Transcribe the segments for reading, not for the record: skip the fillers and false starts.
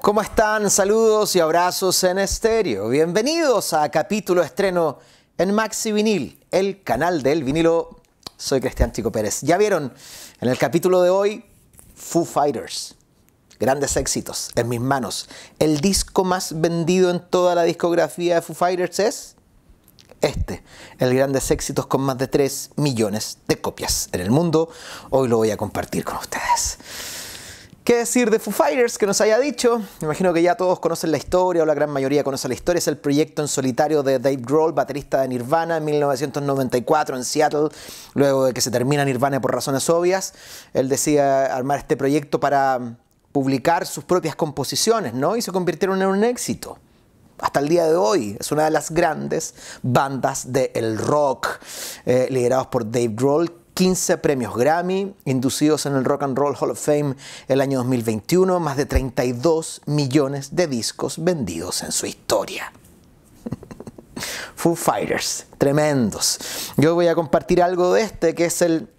¿Cómo están? Saludos y abrazos en estéreo. Bienvenidos a capítulo estreno en Maxivinil, el canal del vinilo. Soy Cristián Chico Pérez. Ya vieron en el capítulo de hoy Foo Fighters. Grandes éxitos en mis manos. El disco más vendido en toda la discografía de Foo Fighters es este, el Grandes Éxitos, con más de 3 millones de copias en el mundo. Hoy lo voy a compartir con ustedes. ¿Qué decir de Foo Fighters que nos haya dicho? Me imagino que ya todos conocen la historia, o la gran mayoría conoce la historia. Es el proyecto en solitario de Dave Grohl, baterista de Nirvana, en 1994 en Seattle. Luego de que se termina Nirvana por razones obvias, él decide armar este proyecto para publicar sus propias composiciones, ¿no? Y se convirtieron en un éxito. Hasta el día de hoy es una de las grandes bandas del rock, liderados por Dave Grohl. 15 premios Grammy, inducidos en el Rock and Roll Hall of Fame el año 2021, más de 32 millones de discos vendidos en su historia. Foo Fighters, tremendos. Yo voy a compartir algo de este, que es el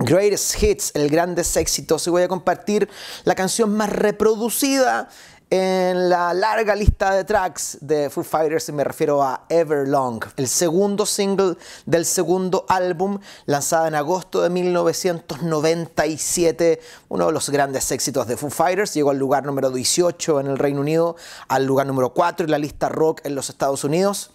Greatest Hits, el Grandes Éxitos, y voy a compartir la canción más reproducida en la larga lista de tracks de Foo Fighters, y me refiero a Everlong, el segundo single del segundo álbum, lanzado en agosto de 1997, uno de los grandes éxitos de Foo Fighters. Llegó al lugar número 18 en el Reino Unido, al lugar número 4 en la lista rock en los Estados Unidos.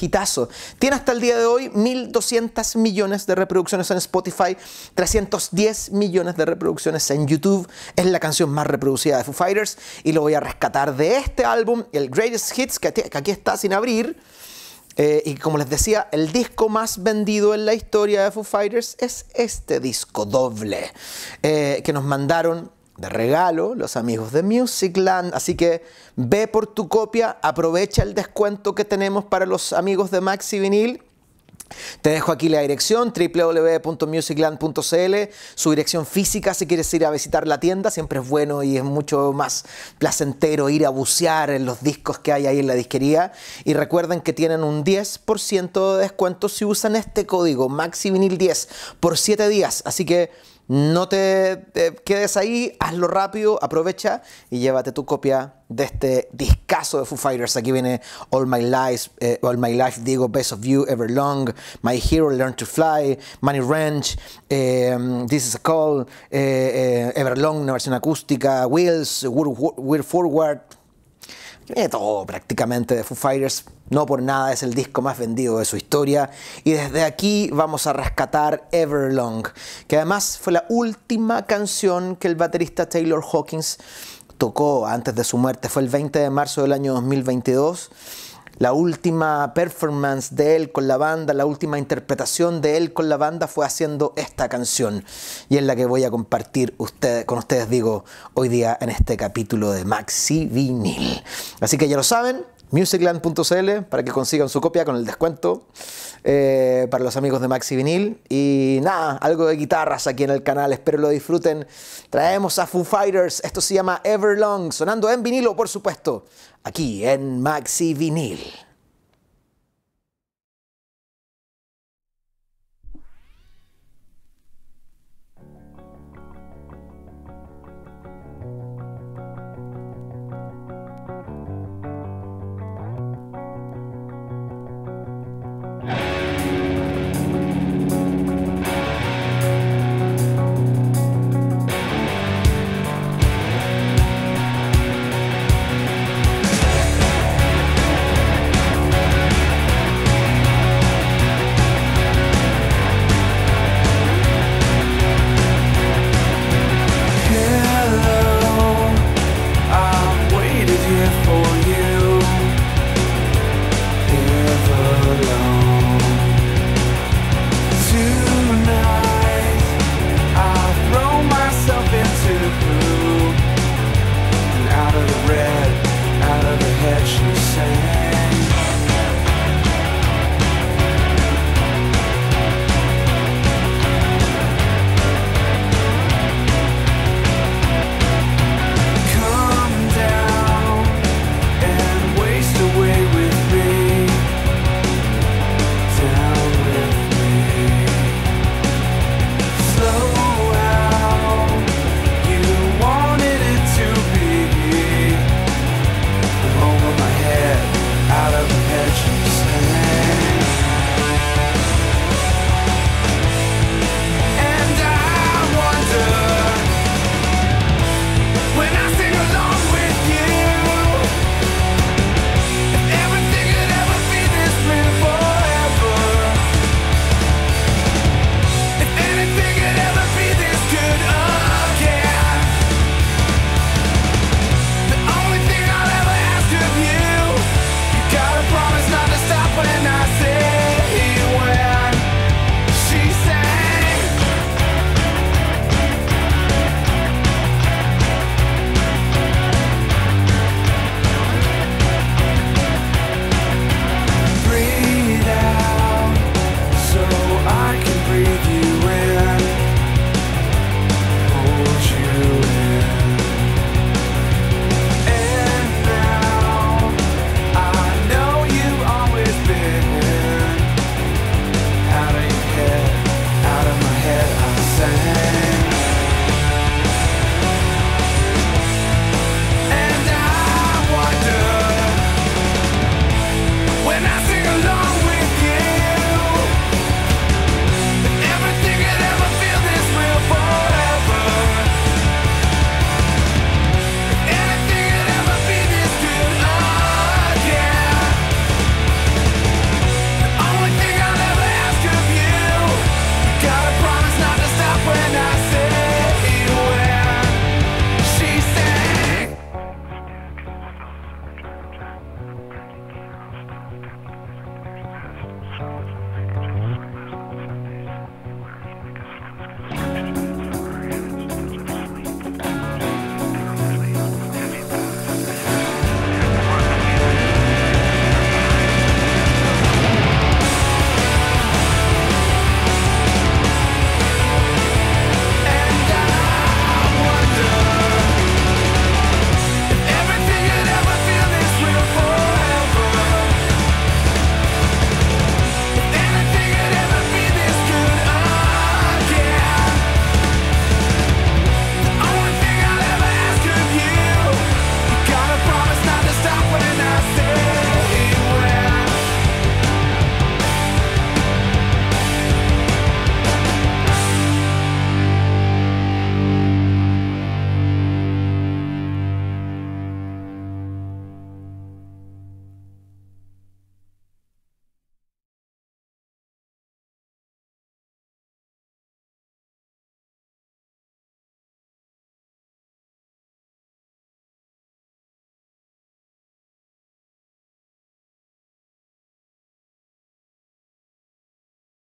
Hitazo. Tiene hasta el día de hoy 1.200 millones de reproducciones en Spotify, 310 millones de reproducciones en YouTube. Es la canción más reproducida de Foo Fighters, y lo voy a rescatar de este álbum, el Greatest Hits, que aquí está sin abrir. Y como les decía, el disco más vendido en la historia de Foo Fighters es este disco doble que nos mandaron de regalo los amigos de Musicland. Así que ve por tu copia, aprovecha el descuento que tenemos para los amigos de Maxivinil. Te dejo aquí la dirección, www.musicland.cl, su dirección física si quieres ir a visitar la tienda. Siempre es bueno y es mucho más placentero ir a bucear en los discos que hay ahí en la disquería. Y recuerden que tienen un 10% de descuento si usan este código MAXIVINIL10 por 7 días. Así que no te quedes ahí, hazlo rápido, aprovecha y llévate tu copia de este discazo de Foo Fighters. Aquí viene All My Life, digo, Best of You, Everlong, My Hero, Learn to Fly, Money Ranch, This Is a Call, Everlong, una versión acústica, Wheels, We're Forward. Tiene todo prácticamente de Foo Fighters. No por nada es el disco más vendido de su historia. Y desde aquí vamos a rescatar Everlong, que además fue la última canción que el baterista Taylor Hawkins tocó antes de su muerte. Fue el 20 de marzo del año 2022. La última performance de él con la banda, la última interpretación de él con la banda fue haciendo esta canción. Y es la que voy a compartir con ustedes, digo, hoy día en este capítulo de Maxivinil. Así que ya lo saben, musicland.cl para que consigan su copia con el descuento para los amigos de Maxivinil. Y nada, algo de guitarras aquí en el canal, espero lo disfruten. Traemos a Foo Fighters, esto se llama Everlong, sonando en vinilo por supuesto, aquí en Maxivinil.